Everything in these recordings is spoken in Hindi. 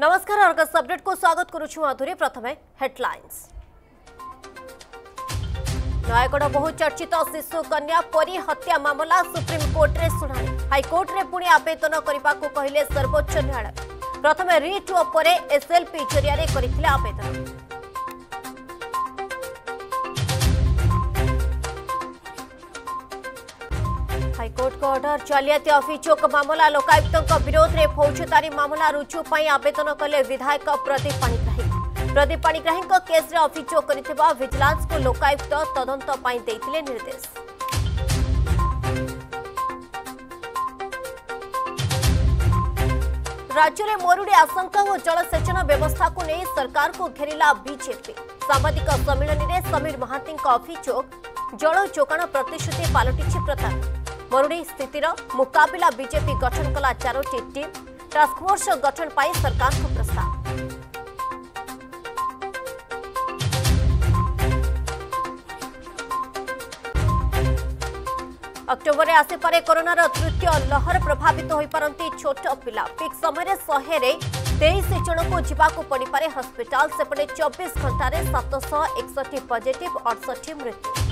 नमस्कार अर्गस अपडेट को स्वागत करुछु आधुरी। प्रथमे हेडलाइंस। नयगढ़ बहुचर्चित शिशु कन्या परी हत्या मामला सुप्रीम कोर्ट रे सुनाई। हाईकोर्ट रे पुणी आवेदन करने को कहले सर्वोच्च न्यायालय। प्रथम रिट ओ परे एसएलपी जरिया रे करथिले आवेदन। हाईकोर्ट का ऑर्डर जालियाती अभियोग मामला लोकायुक्त विरोध में फौजदारी मामला रुजु आवेदन कले विधायक प्रदीप पाणिग्राही। प्रदीप पाणिग्राही केस रे अभियोग करिथिबा विजिलेंस को लोकायुक्त तदंत पई देथिले निर्देश। राज्य में मरुड़ी आशंका और जलसेचन व्यवस्था को नहीं सरकार को घेरिला बीजेपी। सांबादिक सम्मेलन में समीर महांती अभियोग जल जोगाण प्रतिश्रुति पलटिछि प्रताप। मरुड़ी स्थितिर मुकाबला बीजेपी गठन कला चारोटी टीम। टास्कफोर्स गठन पाई सरकार को प्रस्ताव। अक्टोबर आसपारे कोरोनार तृतीय लहर प्रभावित हो पारती छोट पिला। पिक समय 123 जन को जावाक पड़पे हस्पिटाल। सेपटे 24 घंटे 761 पॉजिटिव 68 मृत्यु।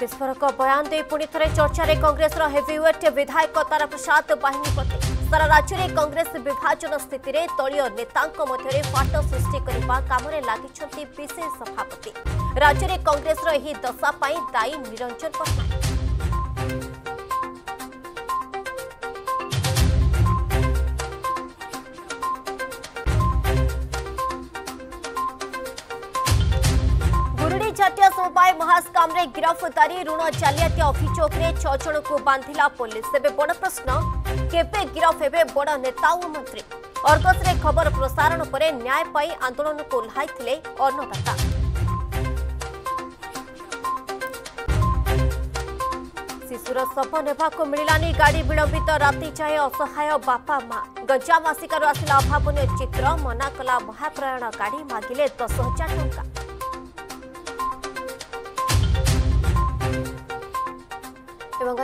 विस्फोरक बयान दे पुणी थे चर्चा रे कांग्रेस हेवीवेट विधायक ताराप्रसाद बाहिनीपति। सारा राज्य में कांग्रेस विभाजन स्थित रे दलीय नेतां मध्य फाट सृष्टि करने काम लगी विशेष सभापति। राज्य में कांग्रेस यही दशा पर दायी निरंजन पटनायक। जातीय समवाय महास्काम रे गिरफ्तारी ऋण जालियाती अभियोग रे 6 जन को बांधिला पुलिस। तेबे बड़ प्रश्न केबे गिरफ हेबे बड़ नेता और मंत्री। अर्गस रे खबर प्रसारण परे न्याय पाई आंदोलन को लाइथिले अन्नदाता। शिशुर शव नेवा को मिलानी गाड़ी विलंबित राति जाए असहाय बापा मां। गंजाम आसिकार आसिला अभावनीय चित्र। मना कला महाप्रयाण गाड़ी मागिले 10,000 टंका।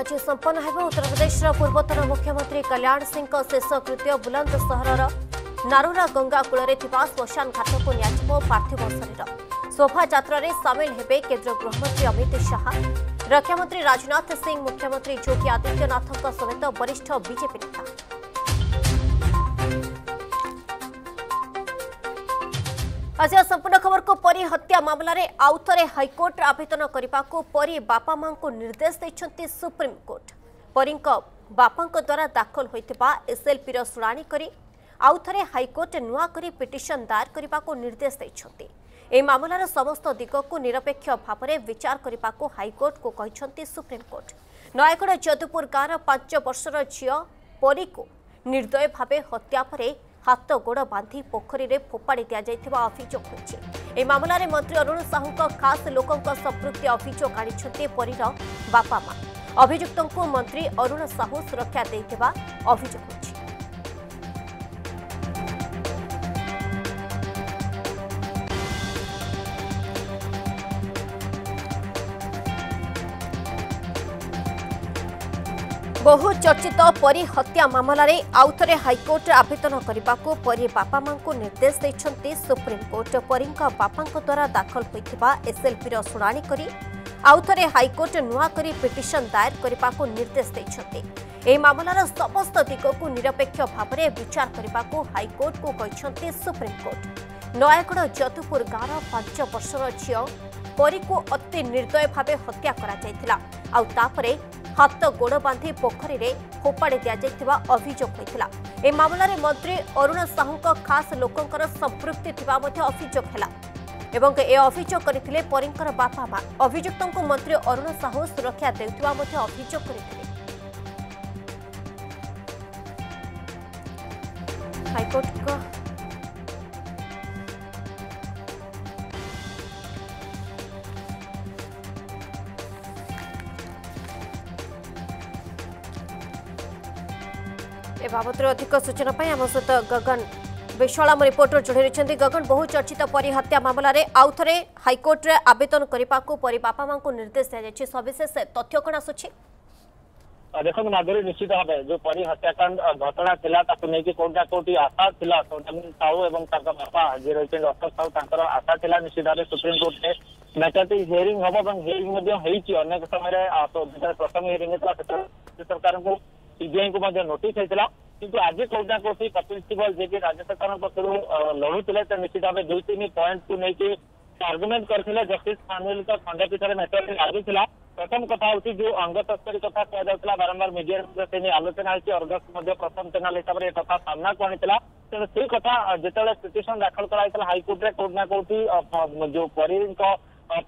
आज संपन्न है उत्तर प्रदेश पूर्वतन मुख्यमंत्री कल्याण सिंह शेषकृत्य। बुलंद सहर नारुरा गंगा कूल श्मशान घाट को निज्व पार्थिव शरीर। शोभा यात्रा सामिल होते केन्द्र गृहमंत्री अमित शाह। रक्षामंत्री राजनाथ सिंह मुख्यमंत्री योगी आदित्यनाथ समेत वरिष्ठ बीजेपी नेता। आज संपूर्ण खबर को परी हत्या मामला रे आउथरे हाईकोर्ट आवेदन करने को परी बापा मां को निर्देश देछंती सुप्रीम कोर्ट। परी बापा द्वारा दाखल होइतिबा एसएलपी रो सुनानी करी आउथरे हाईकोर्ट नुआ करी पिटिशन दायर करने को निर्देश देछंती। ए मामलार समस्त दिग को निरपेक्ष भाव में विचार करने को हाईकोर्ट को कहिसंती सुप्रीम कोर्ट। नयगढ़ जदुपुर गाँव 5 वर्षर झील परी को निर्दय भाव हत्या पर हाथ गोड़ बांधी पोखरी रे फोपाड़ी दिया अभियोग होई। मामला रे मंत्री अरुण साहू का खास लोकों का संपृक्ति अभियोग आनी परीर बापा मां। अभियुक्तों को मंत्री अरुण साहू सुरक्षा देथिबा अभियोग होई। बहुचर्चित परी हत्या मामला रे आउथरे हाईकोर्ट आवेदन करने को परी बापा मां को निर्देश देछंती सुप्रीम कोर्ट। परी बापा द्वारा दाखल होइथिबा एसएलपी रो सुनानी करी आउथरे हाईकोर्ट नुआ करी पिटिशन दायर करने को निर्देश देछंती। ए मामलार समस्त दिग को निरपेक्ष भाव में विचार करने को हाईकोर्ट को कहिसंती सुप्रीम कोर्ट। नयगढ़ जदुपुर गाँव 5 वर्षर झील परी को अति निर्दय भाव हत्या करा आउ तापरे हाथ गोड़ बांधी पोखरी रे फोपाड़ी दिया अभियोग होता। ए मामला रे मंत्री अरुण साहू का खास लोकों संपृक्ति अभियोग ए अभियोग करथिले परींकर बापा मां। अभियुक्तों को मंत्री अरुण साहू सुरक्षा देउथिबा अभियोग करथिले। हाईकोर्ट का ए बाबत अधिक सूचना आम सहित गगन विश्वाला रिपोर्टर जोड़ी रही। गगन, बहुचर्चित परी हत्या मामला रे आउथरे हाईकोर्ट आवेदन करने को परी बापा मां को निर्देश दिया। सविशेष तथ्य कौन आसूँ? देखो माधुरी निश्चित भाव जो परी हत्याकांड घटना थी कोटा कोटी आशा थी सौदामिनी साहू और बापा जी रही डॉक्टर साहू आशा थी निश्चित भाव सुप्रीमकोर्ट ने मैटर हियरिंग हम और हियरिंग होनेक समय प्रथम हियरिंग सरकार को सीबीआई को नोटिस होता किंतु आज कोटा कोटी कपिल सिब्बल जी राज्य सरकार पक्षर लड़ूते निश्चित भाव दुई तीन पॉइंट को लेकिन आर्गुमेंट करते जस्टिस खानुएल खंडपीठ में मैटर लागू प्रथम कथा होती जो अंग तस्करी कथा कहला बारंबार मीडिया आलोचना होती अर्गस प्रथम चैनल हिसाब से कथा सामना को आनी तेज से कथा जिते पिटिशन दाखल कराइला हाईकोर्ट में कौटना कौटी जो परी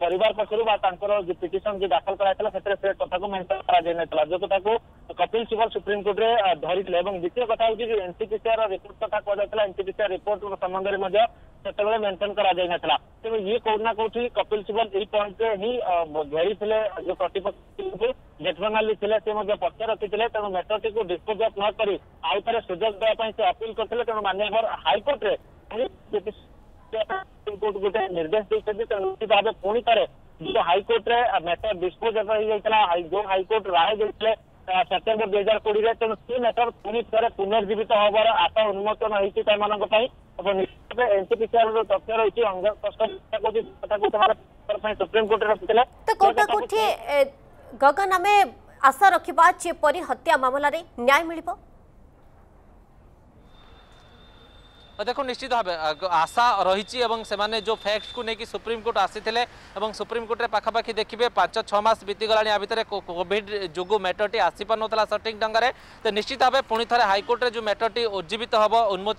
परिवार पक्षर जो पिटिशन जो दाखल कराइला से कथा को मेन्शन करा जो कथा को कपिल सिब्बल सुप्रीमकोर्ट में धरीते और द्वितीय कथा होती जो एनसीपीसीआर रिपोर्ट कथा कहला एनसीपीसीआर रिपोर्ट संबंध में से मेंशन करा ना तेज ये कौटना कौटी कपिल सिब्बल यही पॉइंट से ही घेरी जो प्रतिपक्ष जेठमंगाली थे पक्ष रखी थे तेणु मैटर टी डिस्पोज अफ न कर आउ थे सुजोग देवाई से अपील करते तेणु मान्यवर हाईकोर्ट में सुप्रीमकोर्ट गोटे निर्देश देते तेणु निश्चित भाव पुणी थे जो हाईकोर्ट में मैटर डिस्पोज अफ जो हाईकोर्ट राय देते सेप्टेम्बर 2020 तेणु से मैटर पुणी थे पुनर्जीवित हबार आशा उन्मोचन होती निश्चित एनसीपीसीआर तथ्य रही अंग कष्ट सुप्रीमकोर्ट रखी तो कोटा कोठी गगन आम आशा रखा जेपरी हत्या मामलें न्याय मिल देखो निश्चित भाव आशा रही एवं सेमाने जो फैक्ट्स को लेकिन सुप्रीमकोर्ट आसीथिले एवं सुप्रीमकोर्ट पाखापाखि देखिए 5-6 मास बीतीगला या भितर कोविड जो मैटरटी आसी पार ना सटिक ढंगे तो निश्चित भाव पुणी थे हाईकोर्ट जो मैटरटी उज्जीवित हम उन्मोच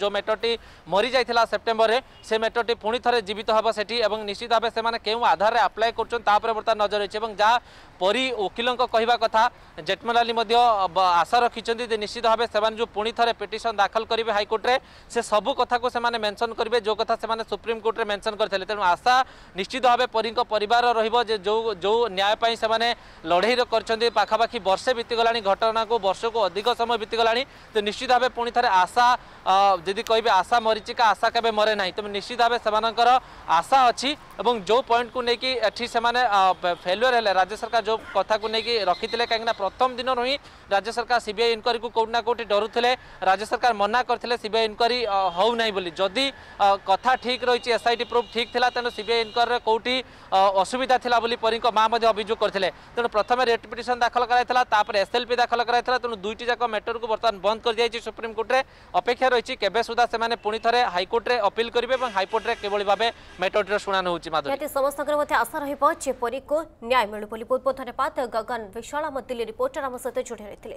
जो मैटरटी मरी जाता सेप्टेम्बर में से मैटरटी पुणी थे जीवित हम सेठी और निश्चित भाव से क्यों आधार में आप्लाय कर बर्तमान नजर रही है जहाँ परी वकिलों कहवा कथा जेठमलाली आशा रखिंट निश्चित भाव से जो पुणी थे पिटिशन दाखल करेंगे हाईकोर्ट से सबू कथा को सेमाने मेंशन करेंगे जो कथा सेमाने सुप्रीम कोर्ट रे मेंशन करते तेणु आशा निश्चित भाव परी परिवार रे जो जो न्याय से लड़े कर पाखापाखि वर्षे बीतीगला घटना को वर्ष को अधिक समय बीतीगला तो निश्चित भाव पुणी थे आशा जी कहे आशा मरीची का आशा केवे मरे ना तेज निश्चित भाव से आशा अच्छी और जो पॉइंट को लेकिन एटी से फेल्युअर है राज्य सरकार जो कथा को लेकिन रखी थे कहीं प्रथम दिन ही राज्य सरकार सीबीआई इनक्वायरी को कौटना कौटी डरुले राज्य सरकार मना करते सीबीआई इनक्वायरी होना बोली जदि कथा ठीक रही एसआईटी प्रूफ ठीक था तेणु सीबीआई इनक्वायरी कौटी असुविधा था परी माँ अभियोग करते तेणु प्रथम रेट पिटिशन दाखल कराइला एसएलपी दाखल कराइला तेणु दुईट जाक मैटर को बर्तमान बंद कर दिया सुप्रीमकोर्ट में अपेक्षा रही केबे सुधा से पुणी थे हाईकोर्ट में अपील करेंगे और हाईकोर्ट में किभली भाव मैटरटीर शुणानी होची माधुरी समस्त आशा रही परी को न्याय मिलू बहुत बहुत धन्यवाद गगन विशाला दिल्ली रिपोर्टर आम सहित जोड़ी रही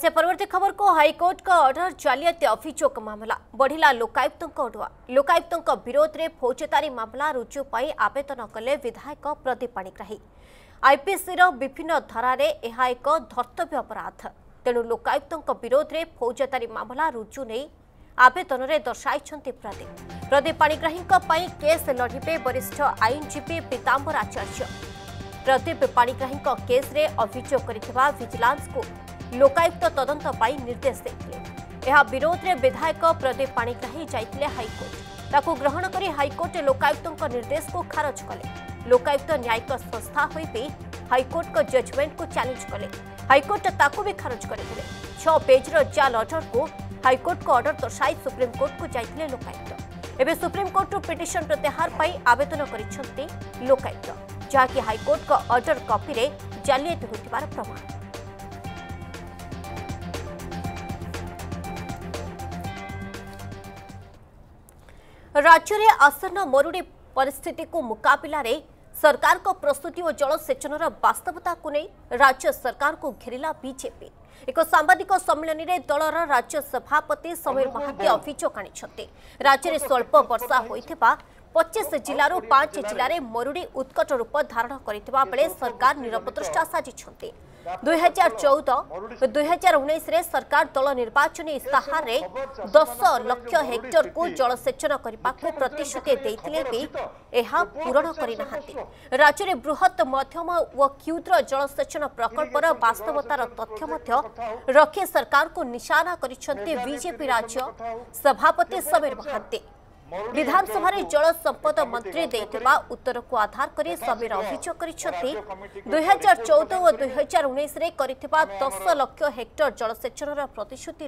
से परवर्ती खबर को हाईकोर्ट का ऑर्डर जालियाती अभियोग मामला बढ़ला लोकायुक्तों अडुआ लोकायुक्तों विरोध में फौजदारी मामला रुजु पाई आवेदन कले विधायक प्रदीप पाणिग्राही आईपीसी विभिन्न धारा यह एक धर्तव्य अपराध तेणु लोकायुक्तों विरोध में फौजदारी मामला रुजु नहीं आवेदन में दर्शाई प्रदीप प्रदीप पाणिग्राही केस लड़े वरिष्ठ आईनजीवी पीतांबर आचार्य प्रदीप पाणिग्राही केस अभियोग करथिबा विजिलेंस को लोकायुक्त तदंत पाई निर्देश देते यह विरोध में विधायक प्रदीप पाणिग्राही जाइतिले हाईकोर्ट ताकू ग्रहण करी हाईकोर्ट लोकायुक्तों निर्देश को खारज कले लोकायुक्त न्यायिक संस्था होई हाईकोर्ट को जजमेंट को चैलेंज कले हाईकोर्ट ताकू भी खारज करते 6 पेजर जाल ऑर्डर को हाईकोर्ट को ऑर्डर दर्शाई सुप्रीमकोर्ट को जाइतिले लोकायुक्त एवं सुप्रीमकोर्ट पिटिशन प्रत्याहार पाई आवेदन करिछंती लोकायुक्त जहाँकि हाईकोर्ट का ऑर्डर कॉपी रे जालियाती होतिबार प्रमाण राज्य में आसन मरुड़ी परिस्थिति को मुकाबला सरकार को प्रस्तुति और जलसेचनर बास्तवता को नहीं राज्य सरकार को घेरिला बीजेपी एक सांबादिक सम्मेलन में दलर राज्य सभापति समीर महांती अभियोग आनी राज्य में स्वल्प वर्षा होता 25 जिलूर 5 जिले में मरुड़ी उत्कट रूप धारण करथिबा बेले सरकार नीरव प्रतिष्ठा साजिछंती 2014-2019 सरकार दल निर्वाचनी इस्ताहार 10 लाख हेक्टर को जलसेचन करने प्रतिश्रुति देते भी यह पूरण करना राज्य में बृहत मध्यम व क्षुद्र जलसेचन प्रकल्पर वास्तवतार तथ्य रखी सरकार को निशाना कर बीजेपी राज्य सभापति समीर महांती विधानसभा जल संपद मंत्री देवा उत्तर को आधार कर समीर अभियोग करिसेंति 2014 और 2019 रे करिथिबा 10 लाख हेक्टर जलसेचन प्रतिश्रुति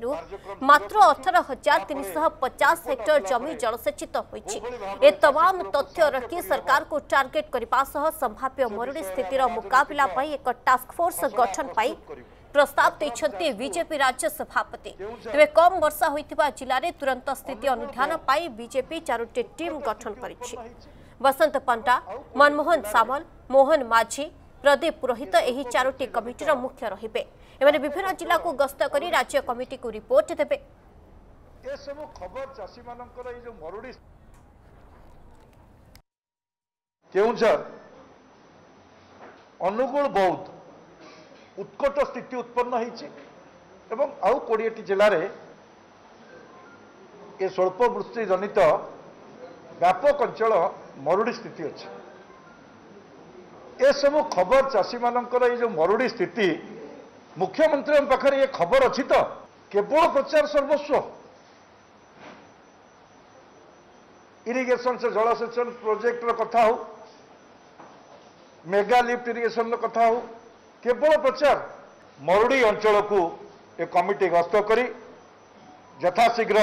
मात्र 18,350 हेक्टर जमी जलसेचित होइछि। ए तमाम तथ्य रखी सरकार को टार्गेट करबा सह संभाव्य मरुड़ी स्थितिर मुकाबला पई एक टास्क फोर्स गठन पई प्रस्ताव देते बीजेपी राज्य सभापति। तेज कम वर्षा होता जिले में तुरंत स्थिति अनुधान पाई बीजेपी चारोटी टीम गठन कर वसंत पंडा, मनमोहन सामल, मोहन माझी, प्रदीप पुरोहित यह चारोटी कमिटीर मुख्य रहिबे। एमाने विभिन्न जिला को गस्त करी राज्य कमिटी को रिपोर्ट देबे। अनुकूल बहुत उत्कट स्थिति उत्पन्न होती एवं आउ 20टी जिले ये स्वल्पवृष्टि जनित व्यापक अंचल मरुड़ी स्थिति अच्छे। एसबू खबर चाषी मानकर ये जो मरुड़ी स्थिति मुख्यमंत्री पाखे ये खबर अच्छी तो केवल प्रचार सर्वस्व। इरिगेशन से जलसेचन प्रोजेक्टर कथा हो, मेगा लिफ्ट इरिगेशन कथा हो, केवल प्रचार। मरुड़ी अंचल को एक कमिटी गस्त कर यथाशीघ्र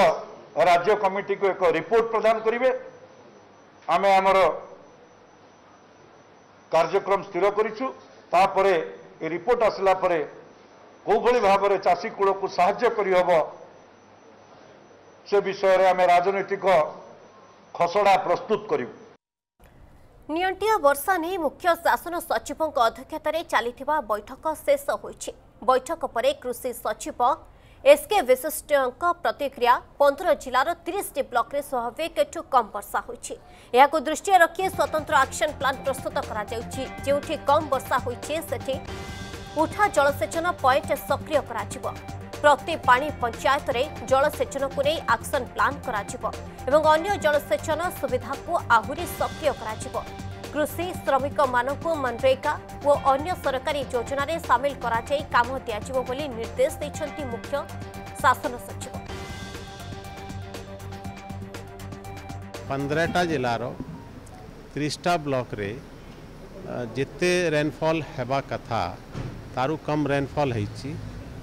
राज्य कमिटी को एक रिपोर्ट प्रदान करेंगे। आम आमर कार्यक्रम स्थिर कर रिपोर्ट आसला कौली भाव में चाषी कूल को साहाय्य करहब से विषय में आम राजनीतिक खसड़ा प्रस्तुत करूँ। नियंटिया वर्षा नहीं मुख्य शासन सचिवों अध्यक्षतार चली बैठक शेष होइछि। बैठक पर कृषि सचिव एसके विशिष्ट प्रतिक्रिया 15 जिलार 30टी ब्लॉक रे स्वाभाविक ठू कम वर्षा होइछि। यह दृष्टि रखी स्वतंत्र एक्शन प्लान प्रस्तुत करा जाउछि। जेउठी कम वर्षा होइछि सेठी उठा जलसेचन पॉइंट सक्रिय करा जिवो। प्रति पानी पंचायत रे जलसेचन को नहीं एक्शन प्लान कराजिबो एवं अन्य जलसेचन सुविधा को आहुरी सक्रिय कराजिबो। कृषि श्रमिक मानकू मनरेगा व अन्य सरकारी योजना रे शामिल कराई काम दियाजिबो बोली निर्देश दैछंती मुख्य शासन सचिव। 15टा जिलार 30टा ब्लॉक रे जिते रेनफॉल हेबा कथा तारू कम रेनफॉल हेछि।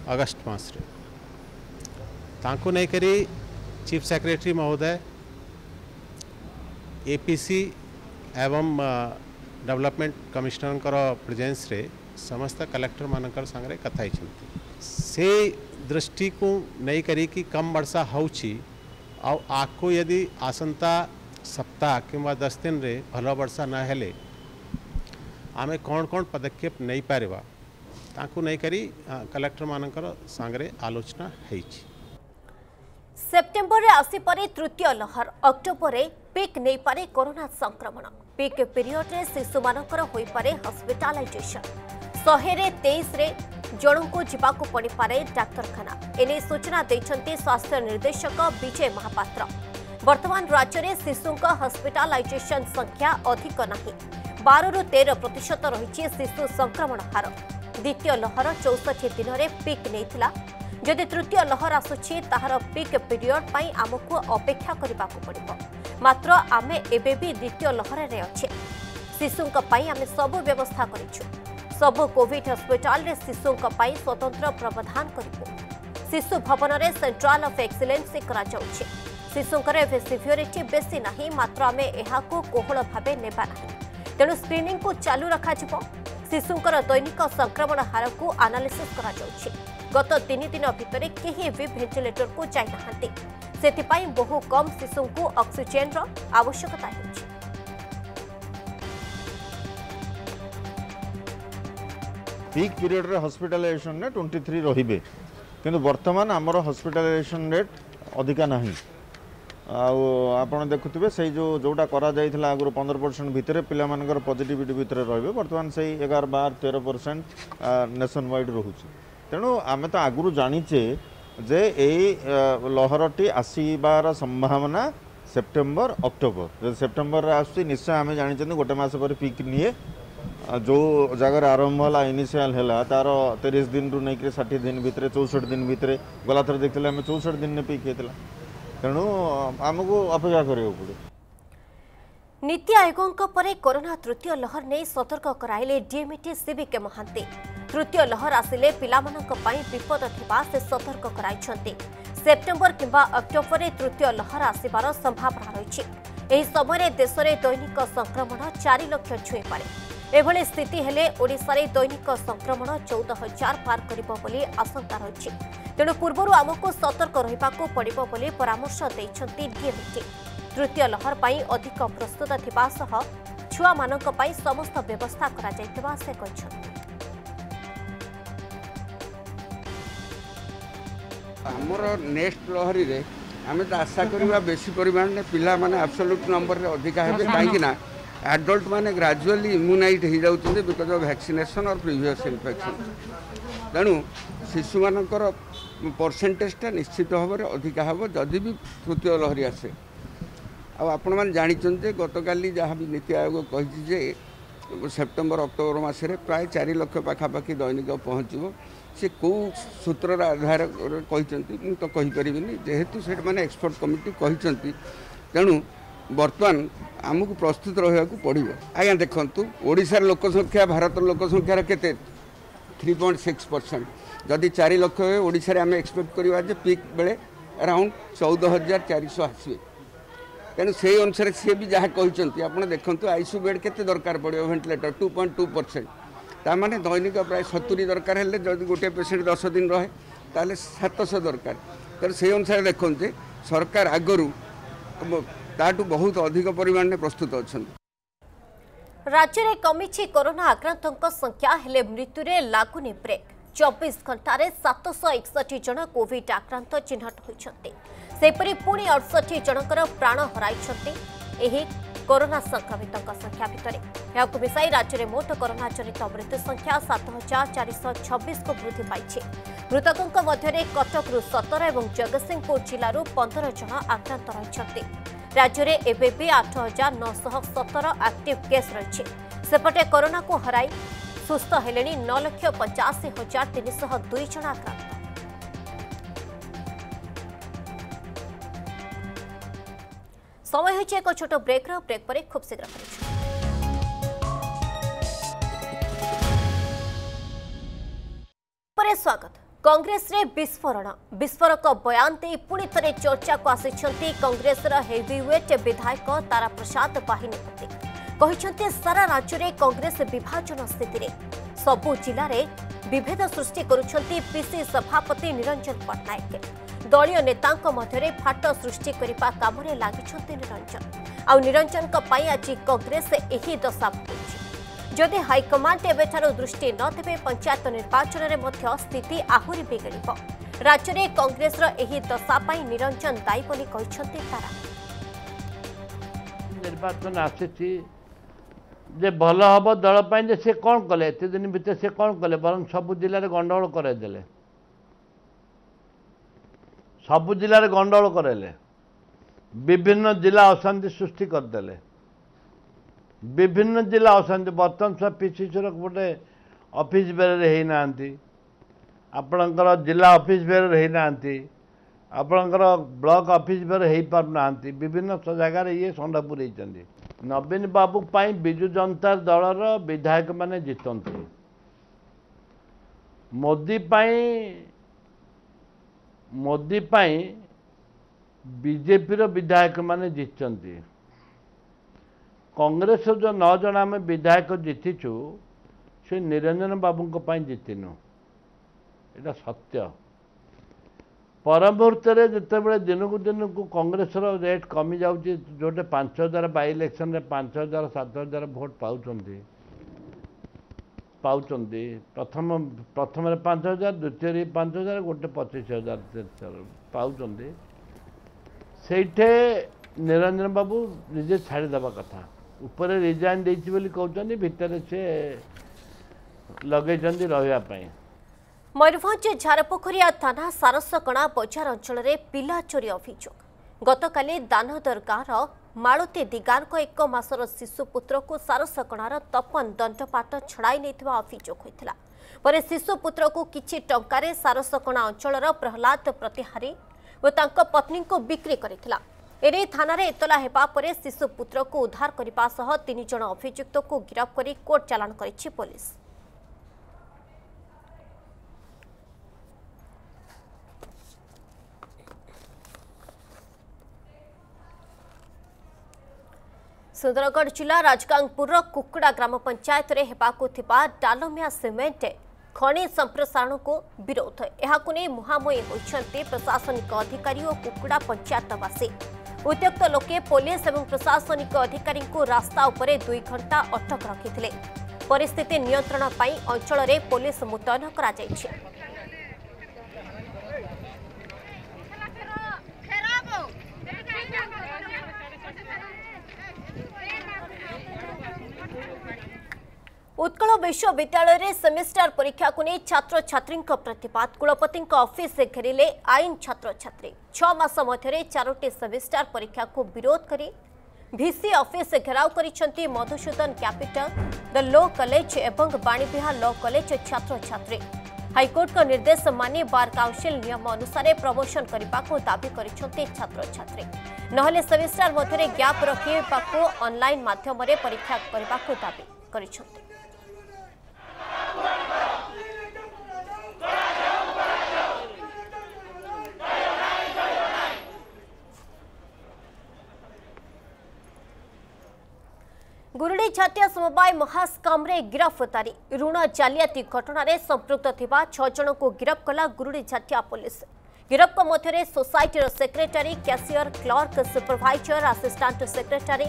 अगस्त मास रे तांको नहीं करी चीफ सेक्रेटरी महोदय एपीसी एवं डेवलपमेंट कमिश्नर प्रेजेन्स रे समस्त कलेक्टर मानकर संगरे कथा से दृष्टि को नहीं करी कि कम वर्षा होची और आको यदि आसंता सप्ताह किंवा 10 दिन रे भलो वर्षा ना हेले आमे कौन कौन पदक्षेप नहीं पारेबा ताकू नहीं करी कलेक्टर मानकर सांगरे आलोचना हेछि। सेप्टेम्बर रे आसी पारे तृतीय लहर, अक्टोबर रे पिक नहीं पारे कोरोना संक्रमण। पिक पीरियड रे शिशु मानकर होई पारे हॉस्पिटलाइजेशन। 123 रे जणों को जिबाकू पड़ी पारे डाक्टरखाना। एने सूचना दैछंती स्वास्थ्य निर्देशक विजय महापात्र। वर्तमान राज्य रे शिशु हॉस्पिटलाइजेशन संख्या अधिक नाही, 12 ରୁ 13% रही शिशु संक्रमण हार। द्वितीय लहर 64 दिन में पिक नहीं, जदि तृतीय लहर आसूची ताहार पिक पीरियड पर आमको अपेक्षा करने को पड़ो। मात्र आमे एबे भी द्वितीय लहर में अच्छे। शिशुं आम सबु व्यवस्था करिछु। सबु कोविड हॉस्पिटल रे शिशुं स्वतंत्र प्रावधान करिबो। शिशु भवन रे सेंट्रल ऑफ एक्सीलेंस करा जाउछे। शिशुंकर सिवियरिटी बेसी नहीं, मात्र आम यह कोहल भाव नेबा नहीं, तेणु स्क्रीनिंग को चालू रखा जिवो। शिशुंकर दैनिक संक्रमण हार को आनालीसीस करा जाउछि। गत 3 दिन भितर केही भी भेंटिलेटर को जाई नहांती, सेथिपाई बहु कम शिशु को ऑक्सीजन रो आवश्यकता होछि। पीक पीरियड रे हॉस्पिटलाइजेशन रेट 23 रहिबे, किंतु वर्तमान हमर हॉस्पिटलाइजेशन रेट अधिका नाही। आउ आपण देखुथिबे से जो जोटा करा जायथिला आगुर 15% भितर पिला मानकर पॉजिटिविटी भितर रहबे, वर्तमान से 11-12-13% नेशन वाइड रहूची। तेणु आमे तो आगुर जानिचे जे ए लहरटी आसीबार संभावना सेप्टेम्बर अक्टोबर। सेप्टेम्बर रे आसी निश्चय आमे जानिचन गोटे मास पर पीक निए। जो जगार आरंभ होला इनिशियल हैला तार 30 दिन रु नहीं 60 दिन भितर 64 दिन भितर गलाथर देखथिले आमे 64 दिन ने पीक हेतला। तेणु आमको अपेक्षा करियो पड़े। नीति आयोग परे कोरोना तृतीय लहर नहीं सतर्क कराइले डीएमटी सिबिके महांती। तृतीय लहर आसिले पिलामानक पई विपद थिबा से सतर्क कराइछंती। सेप्टेम्बर किंबा अक्टोबर में तृतीय लहर आसिबार संभावना रहिछि। एही समय देश में दैनिक संक्रमण 4 लाख छुई पारे। एभली स्थिति हेले ओडिशा रे दैनिक संक्रमण 14,000 पार करिबो बोली आशंका रहिछि। तेणु पूर्वरु आमको सतर्क रहिबाको पड़िबो बोली परामर्श दैछंती डीएमटी। तृतीय लहर पई अधिक प्रस्तुत थिबा सह छुआ मानक पई समस्त व्यवस्था करा जायतबा से कहछंती। हमरो नेक्स्ट लहरी रे आमे तो आशा करवा बेसी परिमाण ने पिला माने एब्सोल्यूट नंबर रे अधिका हेबे काई ना एडल्ट माने ग्रेजुअली इम्यूनाइट हो जाउछन बिकॉज ऑफ वैक्सीनेशन और प्रीवियस इन्फेक्शन। तेणु शिशु मानकर परसेंटेजटा निश्चित भाव अधिका हेब जदि भी तृतीय लहरी आसे। आपण मैंने जानी गतकाली जहाँ भी नीति आयोग कही सेप्टेम्बर अक्टोबर मसरे प्राय 4 लाख पाखापाखि दैनिक पहुँचो से कौ सूत्र आधार कही तो कहीपर जेहेतु से मैंने एक्सपर्ट कमिटी कही। तेणु बर्तमान आमको प्रस्तुत रहा पड़ो। आज्ञा देखूँ ओडार लोकसंख्या भारत लोकसंख्यार के 3.6% जदि 4 लाख हुए ओडार आम एक्सपेक्ट करवा पिक बेले अराउंड 14,400 आसवे। तेणु से अनुसार सी भी जहाँ कहते आप देखते आईसीयू बेड के दरकार पड़ो वेंटिलेटर 2.2%। ताने दैनिक प्राय 70 दरकार है जब गोटे पेसेंट 10 दिन रहे ताले 700 दरकार। तेणु से अनुसार देखते सरकार आगु ताठू बहुत अधिक परिमाण में प्रस्तुत अच्छा। राज्य में कमी कोरोना आक्रांतों संख्या हेले मृत्यु रे लागुनी ब्रेक। 24 घंटे 761 जन कोविड आक्रांत चिन्हट होती। सेपरी पुणी 68 जनकर प्राण हराई। कोरोना संक्रमित संख्या भितर मिसाई राज्य में मोट कोरोना जनित मृत्यु संख्या 7,426 को वृद्धि पाई। मृतकों मध्य कटकू 17 और जगतसिंहपुर जिलूर 15 जन आक्रांत रही। राज्य में एबी 8,917 एक्टिव केस रही। सेपटे कोरोना को हराई सुस्थ हेले 9,85,302 जन आक्रांत। समय हो एक छोट ब्रेक। ब्रेक पर खूब शीघ्र फर स्वागत। कांग्रेस रे विस्फोरण विस्फोरक बयान दे पुणी थे चर्चा को आसी कांग्रेसर हेवीवेट विधायक ताराप्रसाद बाहिनीपति कहते सारा राज्य में कांग्रेस विभाजन स्थिति रे सबु जिले में विभेद सृष्टि करुछंती पीसी सभापति निरंजन पट्टनायक। दलीय नेता मध्य फाट सृष्टि करने कम लगी निरंजन निरंजन आज कांग्रेस यही दशा भोगी। जदि हाइकमांड एवं दृष्टि नदे पंचायत निर्वाचन में स्थिति आहरी बिगड़। राज्य में कांग्रेस यही दशा पर निरंजन दायी बोली तारा। निर्वाचन आसी भल हम दलपाई से कौन कले दिन भितर से कौन कले बर सब जिले में गंडगोल कर सबु जिले में गंडगोल करेले विभिन्न जिला अशांति सृष्टि करदे विभिन्न जिला अशांति। बर्तमान सब पीसीसी गोटे ऑफिस बेरे हो ना आपणकर जिला ऑफिस बेरे हो ना आपणकर ब्लॉक ऑफिस बेरे हो पार ना विभिन्न जगार ये षंडा पुरई। नवीन बाबू पाई बिजु जनता दलर विधायक मैंने जितंतु मोदी पाई बीजेपी रो विधायक माने जितचंती। कांग्रेस जो 9 जन आम विधायक जीतीचु से निरंजन बाबू को पाई जीतीनु एटा सत्य। परमुहूर्त जिते दिन को कांग्रेस रेट कमी जाउची जोटे 5,000 बाई इलेक्शन रे 5,000 7,000 भोट पाउचंदी। प्रथम 5,000 द्वितीय 5,000 गोटे 25,000 तेर पाउचंदी। सेठे निरंजन बाबू निजे छाड़देवा कथा ऊपर रिजाइन देछि बोली कहउछन भितर से लगे रहा। मयूरभंज झारपोखरिया थाना सारसकणा बजार अंचल में पिला चोरी अभियोग। गतकाली दानोदर गाँव मालती दिगार को 1 मासर शिशुपुत्र को सारसकणार तपन दंडपाट छड़ाई नेथिबा अभियोग होइथिला। परे शिशुपुत्र को किछि टंकारे सारसकणा अंचलर प्रहलाद प्रतिहारी और तांका पत्नी को बिक्री करथिला। एने थाना रे इतला हेबा परे शिशु पुत्र को उद्धार करबा सह तीन जण अभियुक्त को गिरफ्त करी कोर्ट चालान करिछि पुलिस। सुंदरगढ़ जिला राजगांगपुर कुकड़ा ग्राम पंचायत रे हेबाकुथिबा डालमिया सीमेंट खनि संप्रसारण को विरोध यहां मुहांमुही होती प्रशासनिक अधिकारी और कुकड़ा पंचायतवासी उद्युक्त लोके पुलिस और प्रशासनिक अधिकारी को रास्ता उपरे 2 घंटा अटक रखिथिले। परिस्थिति नियंत्रण पाई अंचल रे पुलिस मुतयन करा जायछि। उत्कल विश्वविद्यालय रे सेमेस्टर परीक्षा को नहीं छात्र छात्री प्रतिवाद कुलपति ऑफिस से घेरिले आईन छात्र छात्री 6 मास मध्य 4टी सेमेस्टर परीक्षा को विरोध करी भिसी ऑफिस से घेराव करिसेंती Madhusudan capital the law college एवं बाणीविहार लॉ कॉलेज छात्र छात्री हाईकोर्ट का निर्देश मानि बार काउंसिल नियम अनुसार प्रमोशन करने को दावी करिसेंती छात्र छात्री नहले सेमेस्टर मध्य गैप रखि पाको ऑनलाइन माध्यम रे परीक्षा करबा को दावी करिसेंती। गुरुड़ी छाटिया समवाय महास्काम गिरफ्तारी ऋण जालियाती घटना रे संपृक्त थिबा 6 जण को गिरफ्त कला गुरुड़ी छाटिया पुलिस। गिरफ्त मध्य society secretary cashier clerk supervisor assistant secretary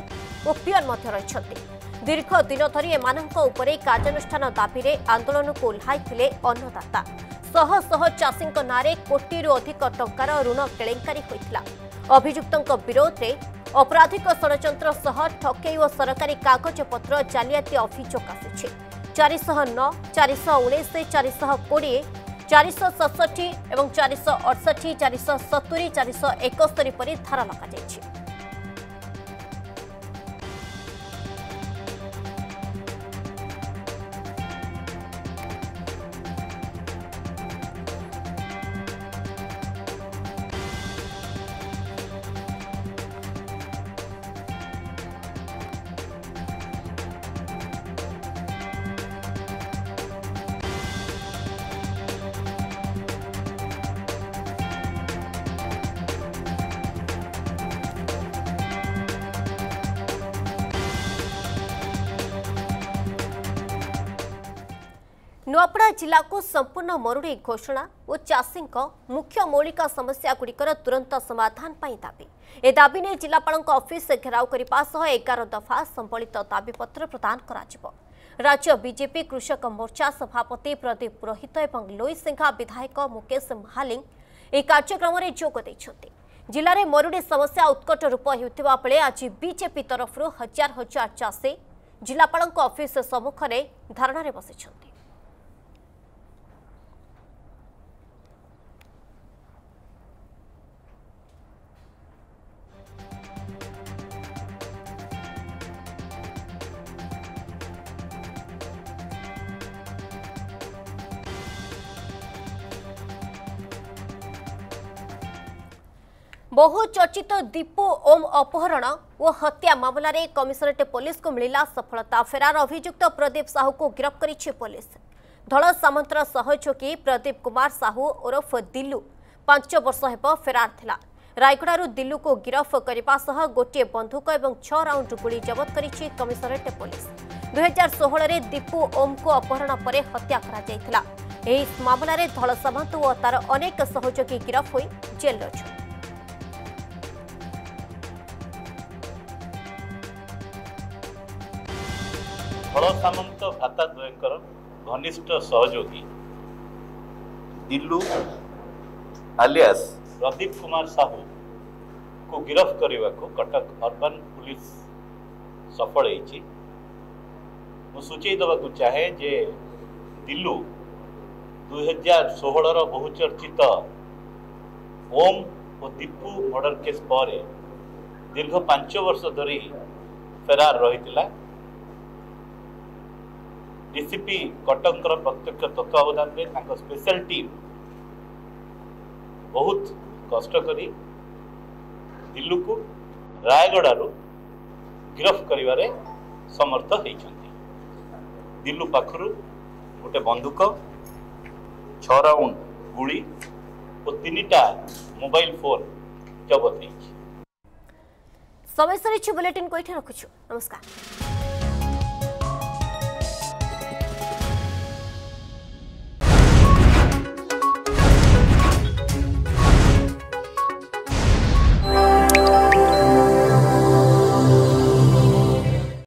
और पियर रही। दीर्घ दिन धरी एम कार्यानुष्ठान दाबी रे आंदोलन को ओह्लैले अन्नदाता शह शह चाषी नाँरे कोटी अधिक टंकार ऋण केलेंकारी होता अभियुक्त विरोध में अपराधिक षड़यंत्र ठकई और सरकारी कागजपत्र जालियाती अभियोग आसी 409, 419, 420, 467, 468, 470, 471 पर धारा लग। नुआपड़ा जिला को संपूर्ण मरुड़ी घोषणा और चाषी मुख्य मौलिक समस्या गुड़िकर तुरंत समाधान पाई दाबी ए दाबी ने जिलापाल ऑफिस से घेराव करने सह 11 दफा संबलित दाबीपत्र प्रदान करा। राज्य बीजेपी कृषक मोर्चा सभापति प्रदीप पुरोहित और लोई सिंघा विधायक मुकेश महालिंग एक कार्यक्रम में जोग देते। जिले में मरुड़ी समस्या उत्कट रूप होता बेले आज बीजेपी तरफ हजार हजार चाषी जिलापाल ऑफिस सम्मुख में धारणा में बस। बहुचर्चित दीपू ओम अपहरण और हत्या मामला रे कमिश्नरेट पुलिस को मिला सफलता। फेरार अभियुक्त प्रदीप साहू को गिरफ्त करी पुलिस। धड़ सामंतर सहयोगी प्रदीप कुमार साहू उर्फ दिल्लू 5 वर्ष हेब फेरार थिला। रायगड़ारू दिल्लू को गिरफ्त करने सह गोटे बंधुक और 6 राउंड गुली जबत करी कमिश्नरेट पुलिस। 2016 रे दीपू ओम को अपहरण पर हत्या करा मामला रे धड़ सामंत और तार अनेक सहयोगी गिरफ्त होई जेल रही। फल सामंत भाता द्वयंकर घनिष्ठ सहयोगी दिल्लू आलियास प्रदीप कुमार साहू को गिरफ्त करने को कटक अर्बन पुलिस सफल सूची देवाक चाहे जे दिल्लू 2016 बहुचर्चित ओम और दीपू मर्डर केस पर दीर्घ 5 वर्ष धरी फेरार रही। डीसीपी कटकर प्रत्यक्ष तत्वावधान में स्पेशल टीम बहुत कष्ट दिल्लू को रायगढ़ गिरफ कर समर्थ होती। दिल्लू पाखर गोटे बंदूक 6 राउंड गुली और 3टा मोबाइल फोन जबत होती। समय बुलेटिन कोठे रखुछु। नमस्कार।